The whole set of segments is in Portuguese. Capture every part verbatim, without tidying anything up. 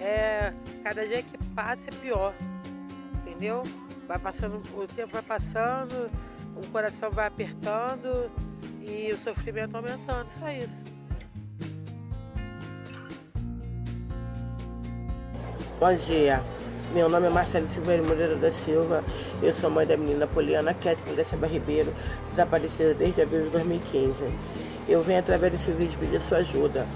é, cada dia que passa é pior, entendeu? Vai passando, o tempo vai passando, o coração vai apertando e o sofrimento aumentando, só isso. Bom dia, meu nome é Marcelle Silverio Moreira da Silva, eu sou mãe da menina Polyanna Katelin da Silva Ribeiro, desaparecida desde abril de dois mil e quinze. Eu venho através desse vídeo pedir sua ajuda.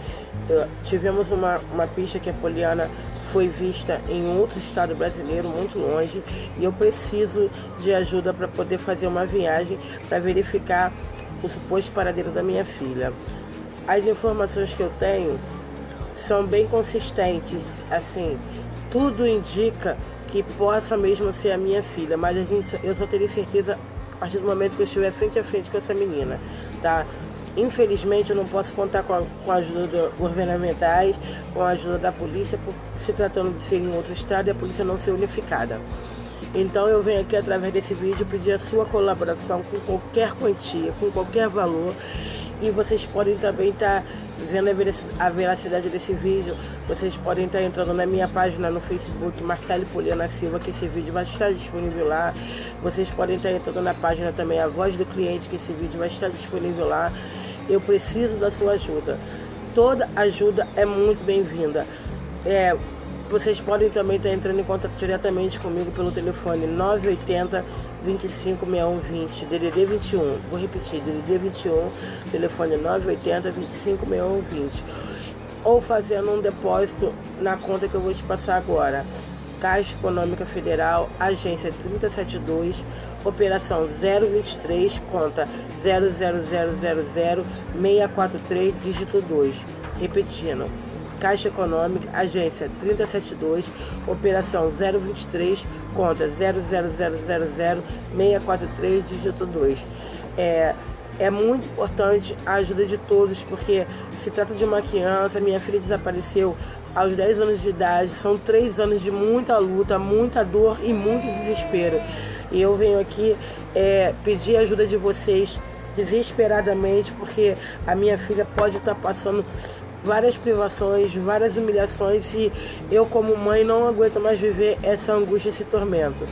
Eu, tivemos uma, uma pista que a Polyanna foi vista em outro estado brasileiro, muito longe, e eu preciso de ajuda para poder fazer uma viagem para verificar o suposto paradeiro da minha filha. As informações que eu tenho são bem consistentes, assim, tudo indica que possa mesmo ser a minha filha, mas a gente, eu só teria certeza a partir do momento que eu estiver frente a frente com essa menina, tá? Infelizmente eu não posso contar com a, com a ajuda governamentais, com a ajuda da polícia, por se tratando de ser em outro estado e a polícia não ser unificada. Então eu venho aqui através desse vídeo pedir a sua colaboração com qualquer quantia, com qualquer valor. E vocês podem também estar vendo a veracidade desse vídeo. Vocês podem estar entrando na minha página no Facebook, Marcelle Polyanna Silva, que esse vídeo vai estar disponível lá. Vocês podem estar entrando na página também, a Voz do Cliente, que esse vídeo vai estar disponível lá. Eu preciso da sua ajuda. Toda ajuda é muito bem-vinda. É, vocês podem também estar entrando em contato diretamente comigo pelo telefone nove oito zero, dois cinco seis um dois zero, D D D vinte e um. Vou repetir, D D D vinte e um, telefone nove oito zero, dois cinco seis um dois zero. Ou fazendo um depósito na conta que eu vou te passar agora. Caixa Econômica Federal, agência três sete dois, operação zero dois três, conta zero zero zero zero zero seis quatro três, dígito dois. Repetindo. Caixa Econômica, agência três sete dois, operação zero dois três, conta zero zero zero zero zero seis quatro três, dígito dois. É, é muito importante a ajuda de todos, porque se trata de uma criança. Minha filha desapareceu aos dez anos de idade, são três anos de muita luta, muita dor e muito desespero. E eu venho aqui é, pedir a ajuda de vocês desesperadamente, porque a minha filha pode estar passando várias privações, várias humilhações, e eu como mãe não aguento mais viver essa angústia, esse tormento.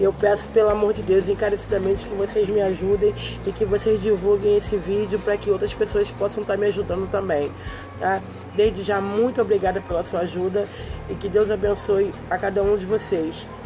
Eu peço, pelo amor de Deus, encarecidamente, que vocês me ajudem e que vocês divulguem esse vídeo para que outras pessoas possam estar me ajudando também, tá? Desde já, muito obrigada pela sua ajuda e que Deus abençoe a cada um de vocês.